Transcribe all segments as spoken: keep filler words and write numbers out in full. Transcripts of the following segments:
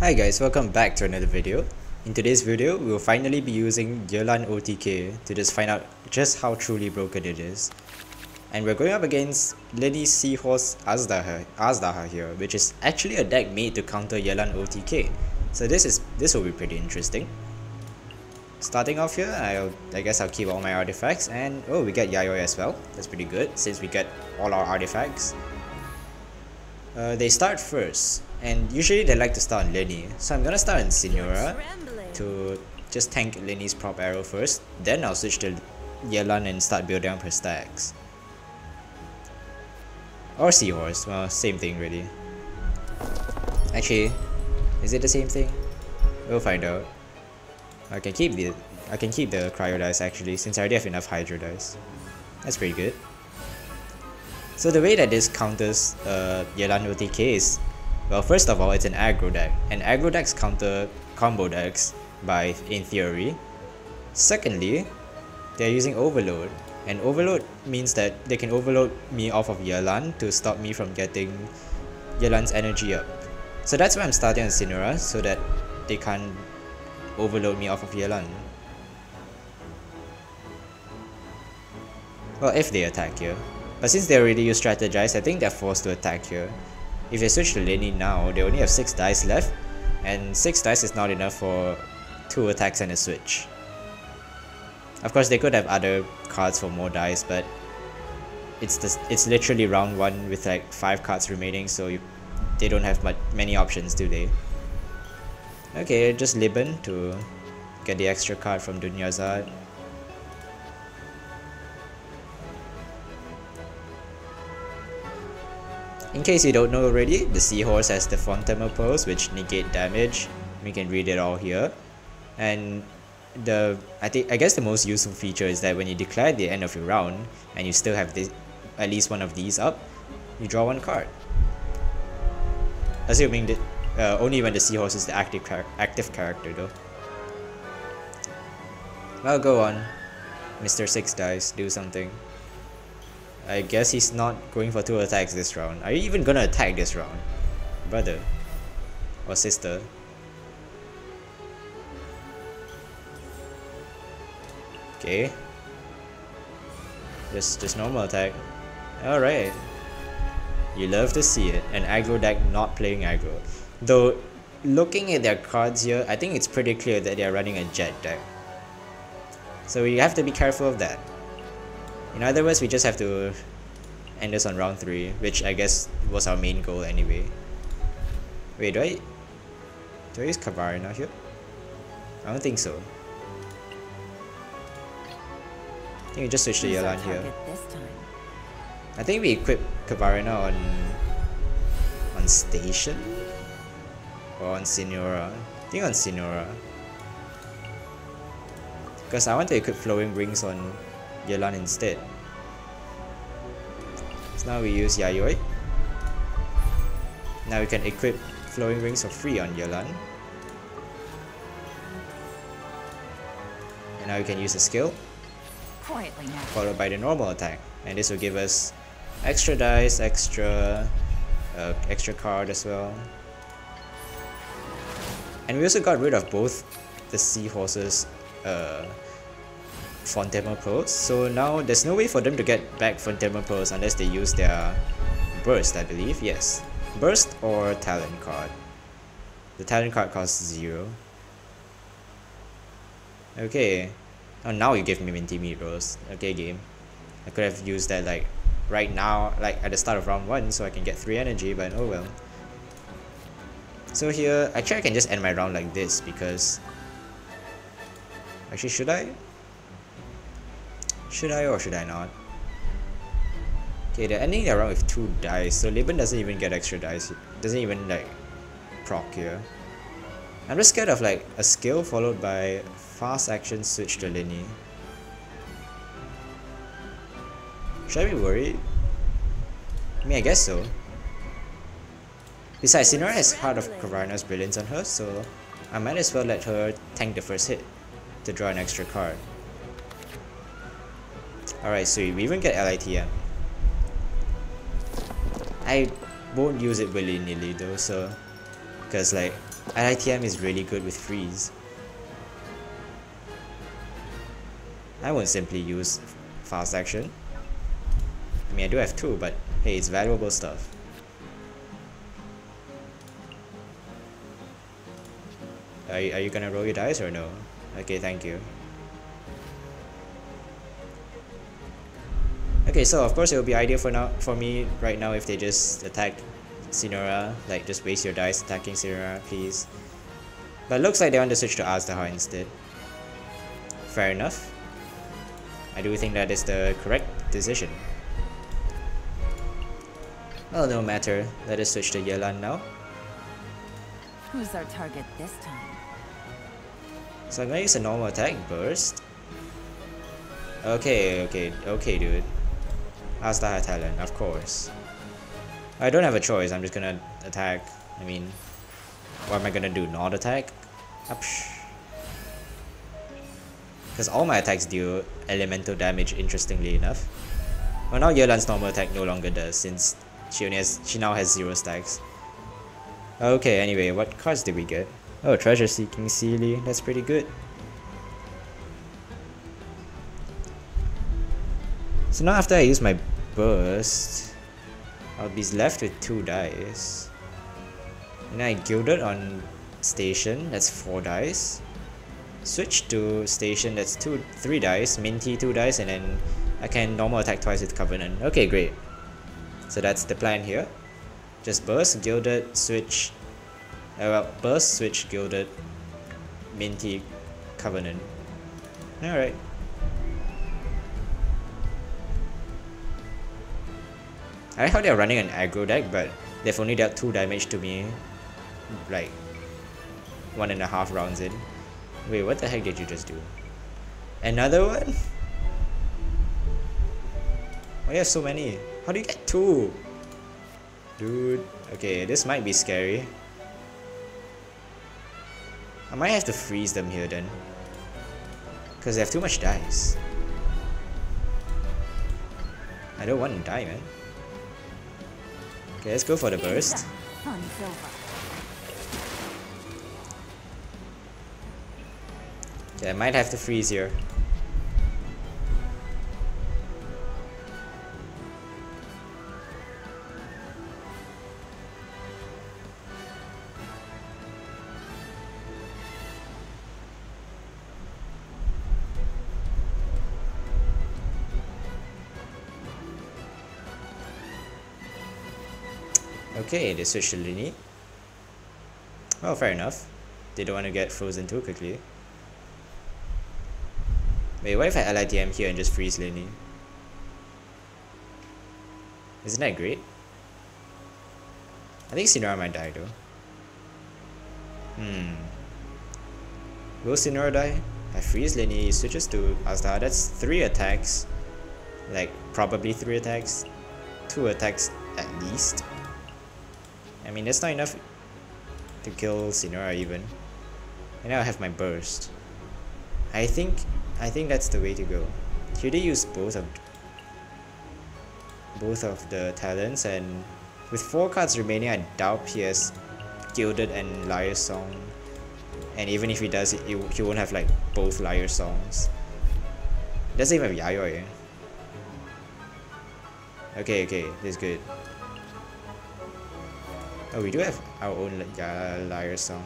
Hi guys, welcome back to another video. In today's video, we will finally be using Yelan O T K to just find out just how truly broken it is. And we're going up against Lady Seahorse Azhdaha, Azhdaha here, which is actually a deck made to counter Yelan O T K. So this is this will be pretty interesting. Starting off here, I'll, I guess I'll keep all my artifacts, and oh, we get Yayoi as well. That's pretty good since we get all our artifacts. Uh, they start first, and usually they like to start on Lenny, so I'm gonna start on Signora to just tank Lenny's prop arrow first, then I'll switch to Yelan and start building up her stacks. Or Seahorse, well, same thing really. Actually, is it the same thing? We'll find out. I can keep the I can keep the cryo dice actually, since I already have enough hydro dice. That's pretty good. So the way that this counters uh, Yelan O T K is, well, first of all, it's an aggro deck, and aggro decks counter combo decks by in theory. Secondly, they're using overload, and overload means that they can overload me off of Yelan to stop me from getting Yelan's energy up. So that's why I'm starting on Signora, so that they can't overload me off of Yelan. Well, if they attack here. But since they already used strategize, I think they're forced to attack here. If they switch to Lenny now, they only have six dice left, and six dice is not enough for two attacks and a switch. Of course, they could have other cards for more dice, but it's just, it's literally round one with like five cards remaining, so you, they don't have much many options, do they? Okay, just Liben to get the extra card from Dunyarzad. In case you don't know already, the Seahorse has the Fontemer Pose, which negate damage. We can read it all here. And the I think I guess the most useful feature is that when you declare the end of your round and you still have this, at least one of these up, you draw one card. Assuming that uh, only when the Seahorse is the active char active character though. Well, go on, Mister Six Dice, do something. I guess he's not going for two attacks this round. Are you even gonna attack this round? Brother. Or sister. Okay. Just just normal attack. Alright. You love to see it. An aggro deck not playing aggro. Though, looking at their cards here, I think it's pretty clear that they are running a Jet deck. So we have to be careful of that. In other words, we just have to end this on round three, which I guess was our main goal anyway. Wait, do I, do I use Cabarina here? I don't think so. I think we just switch to Yelan here. I think we equip Cabarina on on Station? Or on Signora? I think on Signora. Because I want to equip Flowing Rings on Yelan instead. So now we use Yayoi. Now we can equip Flowing Rings for free on Yelan. And now we can use the skill, followed by the normal attack. And this will give us extra dice, extra uh, extra card as well. And we also got rid of both the Seahorse's uh, Fontemer Pose, so now there's no way for them to get back Fontemer Pose unless they use their burst, I believe. Yes, burst or talent card. The talent card costs zero. Okay, oh, now you give me Minty Meat Rolls. Okay, game. I could have used that like right now, like at the start of round one, so I can get three energy, but oh well. So here, actually I can just end my round like this because actually should I? Should I or should I not? Okay, they're ending their round with two dice, so Liben doesn't even get extra dice. Doesn't even like proc here. I'm just scared of like a skill followed by fast action switch to Lenny. Should I be worried? I mean, I guess so. Besides, Signora has Heart of Cavarna's Brilliance on her, so I might as well let her tank the first hit to draw an extra card. Alright, so we even get L I T M. I won't use it willy-nilly though, so because like L I T M is really good with freeze. I won't simply use fast action. I mean, I do have two, but hey, it's valuable stuff. Are you, are you gonna roll your dice or no? Okay, thank you. Okay, so of course it would be ideal for now for me right now if they just attack Signora. Like, just waste your dice attacking Signora, please. But it looks like they want to switch to Azhdaha instead. Fair enough. I do think that is the correct decision. Well, no matter. Let us switch to Yelan now. Who's our target this time? So I'm gonna use a normal attack burst. Okay, okay, okay, dude. Azhdaha talent, of course. I don't have a choice. I'm just gonna attack. I mean, what am I gonna do? Not attack? Because all my attacks deal elemental damage. Interestingly enough, well, now Yelan's normal attack no longer does since she only has she now has zero stacks. Okay. Anyway, what cards did we get? Oh, Treasure Seeking Seelie. That's pretty good. So now after I use my burst, I'll be left with two dice. And I gilded on Station, that's four dice. Switch to Station, that's two, three dice. Minty, two dice, and then I can normal attack twice with Covenant. Okay, great. So that's the plan here. Just burst, gilded, switch. Uh, well, burst, switch, gilded, Minty, Covenant. Alright. I like how they're running an aggro deck, but they've only dealt two damage to me like one and a half rounds in. Wait, what the heck did you just do? Another one? Why do you have so many? How do you get two? Dude, okay, this might be scary. I might have to freeze them here then, because they have too much dice. I don't want to die, man. Okay, let's go for the burst. Okay, I might have to freeze here. Okay, they switched to Lenny. Oh, fair enough. They don't want to get frozen too quickly. Wait, what if I L I T M here and just freeze Lenny? Isn't that great? I think Signora might die though. Hmm. Will Signora die? I freeze Lenny, switches to Azhdaha. That's three attacks. Like, probably three attacks. Two attacks at least. I mean, that's not enough to kill Signora even. And now I have my burst. I think I think that's the way to go. Should I use both of both of the talents? And with four cards remaining, I doubt he has Gilded and Liar Song. And even if he does, he, he won't have like both Liar Songs. It doesn't even have Yayoi. Okay, okay, this is good. Oh, we do have our own uh, Liar Song.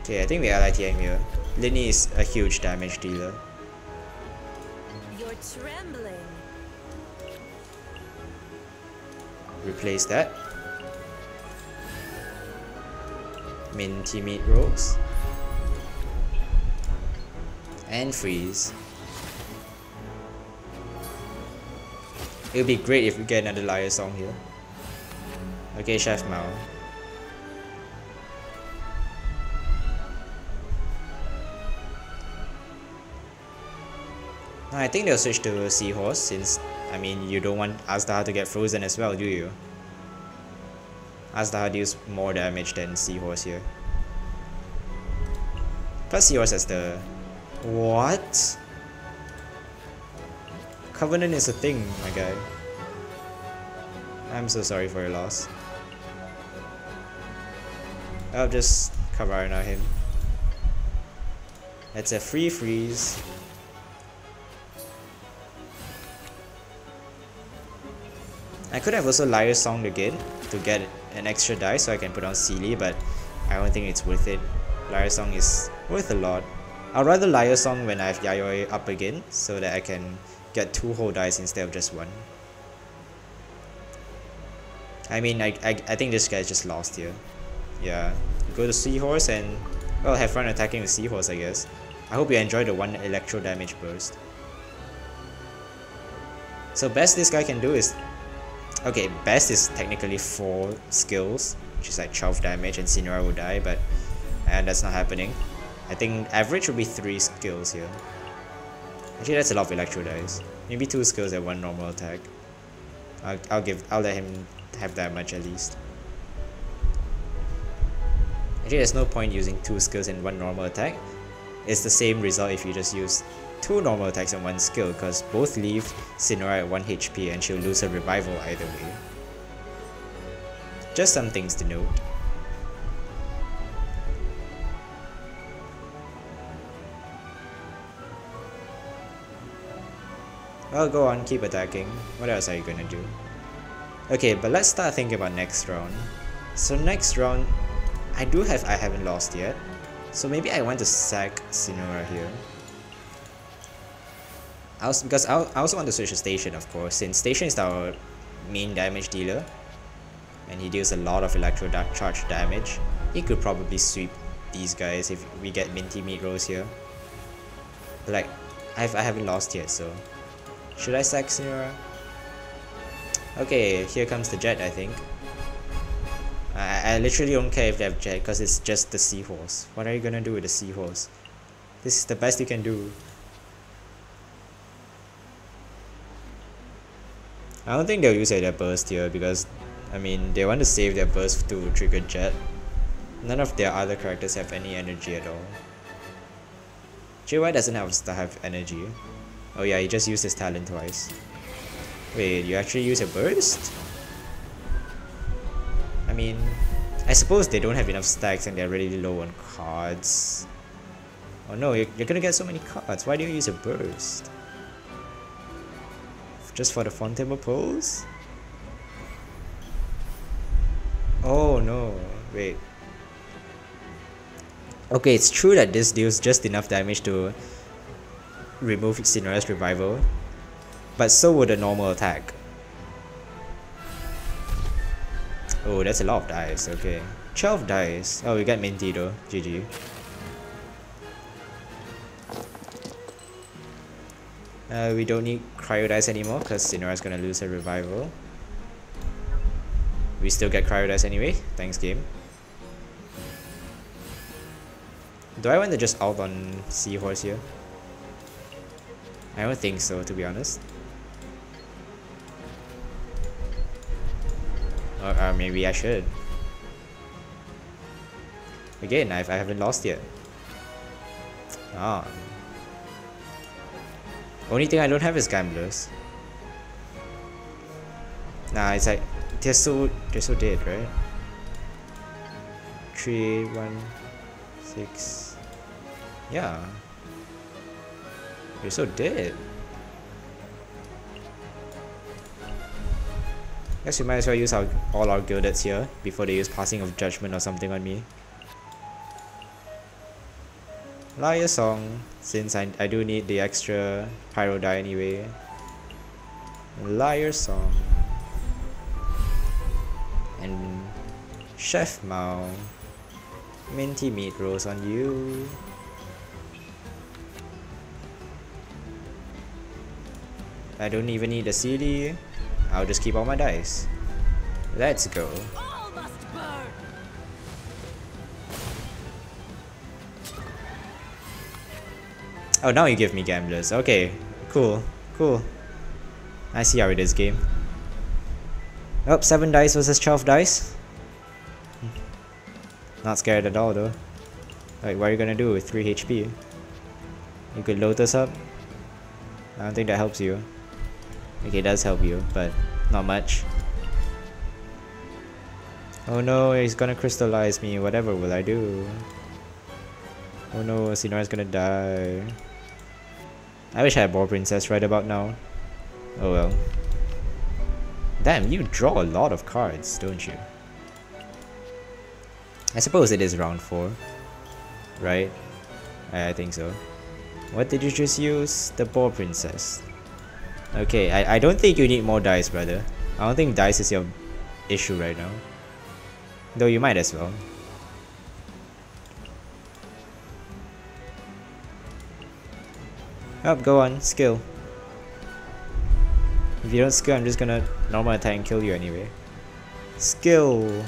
Okay, I think we are L I T M here. Lenny is a huge damage dealer. You're trembling. Replace that. Minty Meat Rolls. And freeze. It would be great if we get another Liar Song here. Okay, Chef Mao. I think they'll switch to Seahorse since, I mean, you don't want Azhdaha to get frozen as well, do you? Azhdaha deals more damage than Seahorse here. Plus Seahorse has the... What? Covenant is a thing, my guy. I'm so sorry for your loss. I'll just Cabarina him. That's a free freeze. I could have also Liar Song again to get an extra die so I can put on Seelie, but I don't think it's worth it. Liar Song is worth a lot. I'd rather Liar Song when I have Yayoi up again so that I can get two whole dice instead of just one. I mean, I, I, I think this guy's just lost here. Yeah, go to Seahorse and, well, have fun attacking with Seahorse, I guess. I hope you enjoy the one electro damage burst. So best this guy can do is... okay, best is technically four skills, which is like twelve damage, and Signora will die, but and that's not happening. I think average would be three skills here. Actually, that's a lot of electro dice. Maybe two skills and one normal attack. I'll, I'll give. I'll let him have that much at least. Actually, there's no point using two skills and one normal attack. It's the same result if you just use two normal attacks and one skill, because both leave Signora at one H P and she'll lose her revival either way. Just some things to note. Well, go on, keep attacking. What else are you gonna do? Okay, but let's start thinking about next round. So next round, I do have I haven't lost yet, so maybe I want to sack Signora here. I also, because I, I also want to switch to Station, of course, since Station is our main damage dealer and he deals a lot of electro-charged damage. He could probably sweep these guys if we get Minty Meat Rolls here. But like, I've, I haven't lost yet, so... should I sack Signora? Okay, here comes the Jet, I think. I, I literally don't care if they have Jet, because it's just the Seahorse. What are you gonna do with the Seahorse? This is the best you can do. I don't think they'll use their burst here because, I mean, they want to save their burst to trigger Jet. None of their other characters have any energy at all. J Y doesn't have to have energy. Oh yeah, he just used his talent twice. Wait, you actually use a burst? I mean, I suppose they don't have enough stacks and they're really low on cards. Oh no, you're, you're gonna get so many cards. Why do you use a burst? Just for the Fontemer Pose? Oh no, wait. Okay, it's true that this deals just enough damage to remove Signora's revival, but so would a normal attack. Oh, that's a lot of dice, okay. twelve dice. Oh, we got Minty though, G G. Uh, we don't need Cryo Dice anymore because Signora's gonna lose her revival. We still get Cryo Dice anyway. Thanks, game. Do I want to just ult on Seahorse here? I don't think so, to be honest. Or, or maybe I should. Again, I, I haven't lost yet. Ah. Only thing I don't have is gamblers. Nah, it's like they're so they're so dead, right? Three, one, six. Yeah, they're so dead. Guess we might as well use our all our gildeds here before they use Passing of Judgment or something on me. Liar Song, since I, I do need the extra pyro die anyway. Liar Song. And Chef Mao. Minty Meat Rolls on you. I don't even need a Seelie. I'll just keep all my dice. Let's go. Oh, now you give me gamblers. Okay, cool, cool. I see how it is, game. Oh, seven dice versus twelve dice. Not scared at all, though. Like, what are you gonna do with three H P? You could Lotus up. I don't think that helps you. Okay, it does help you, but not much. Oh no, he's gonna crystallize me. Whatever will I do? Oh no, Signora's gonna die. I wish I had Boar Princess right about now. Oh well. Damn, you draw a lot of cards, don't you? I suppose it is round four, right? I, I think so. What did you just use? The Boar Princess. Okay, I, I don't think you need more dice, brother. I don't think dice is your issue right now. Though you might as well. Oh, go on, skill. If you don't skill, I'm just gonna normal attack and kill you anyway. Skill!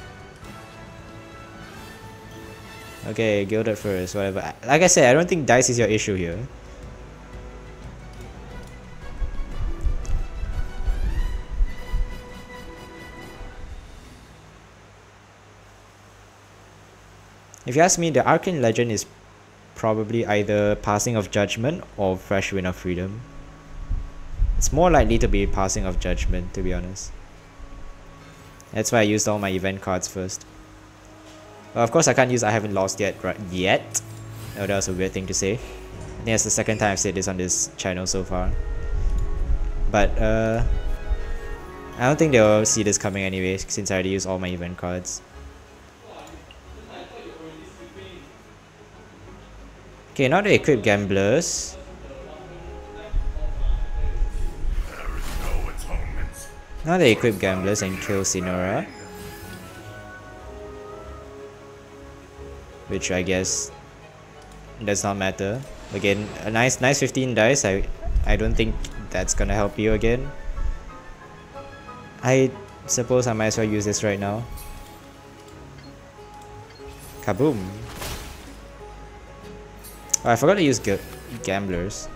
Okay, gilded first, whatever. Like I said, I don't think dice is your issue here. If you ask me, the Arcane Legend is probably either Passing of Judgment or Fresh Win of Freedom. It's more likely to be Passing of Judgment, to be honest. That's why I used all my event cards first. Well, of course I can't use I Haven't Lost Yet, right? Yet? Oh, that was a weird thing to say. I think that's the second time I've said this on this channel so far. But, uh... I don't think they'll see this coming anyway, since I already used all my event cards. Okay, now to equip gamblers. Now they equip gamblers and kill Signora. Which I guess does not matter. Again, a nice nice fifteen dice. I I don't think that's gonna help you again. I suppose I might as well use this right now. Kaboom! Oh, I forgot to use g gamblers.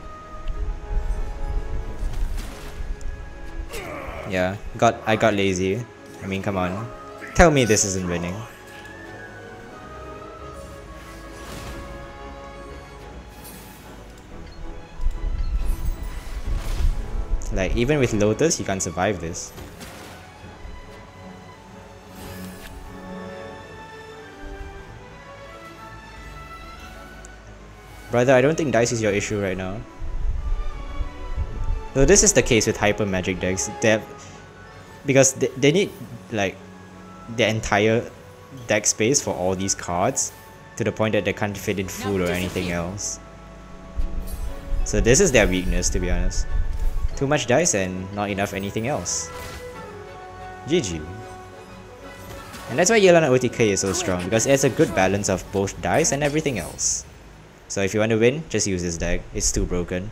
Yeah, got I got lazy. I mean, come on. Tell me this isn't winning. Like, even with Lotus, you can't survive this. Brother, I don't think dice is your issue right now. Though this is the case with hyper magic decks. They have, because they, they need like their entire deck space for all these cards to the point that they can't fit in food or anything else. So this is their weakness, to be honest. Too much dice and not enough anything else. G G. And that's why Yelan O T K is so strong, because it has a good balance of both dice and everything else. So if you want to win, just use this deck. It's too broken.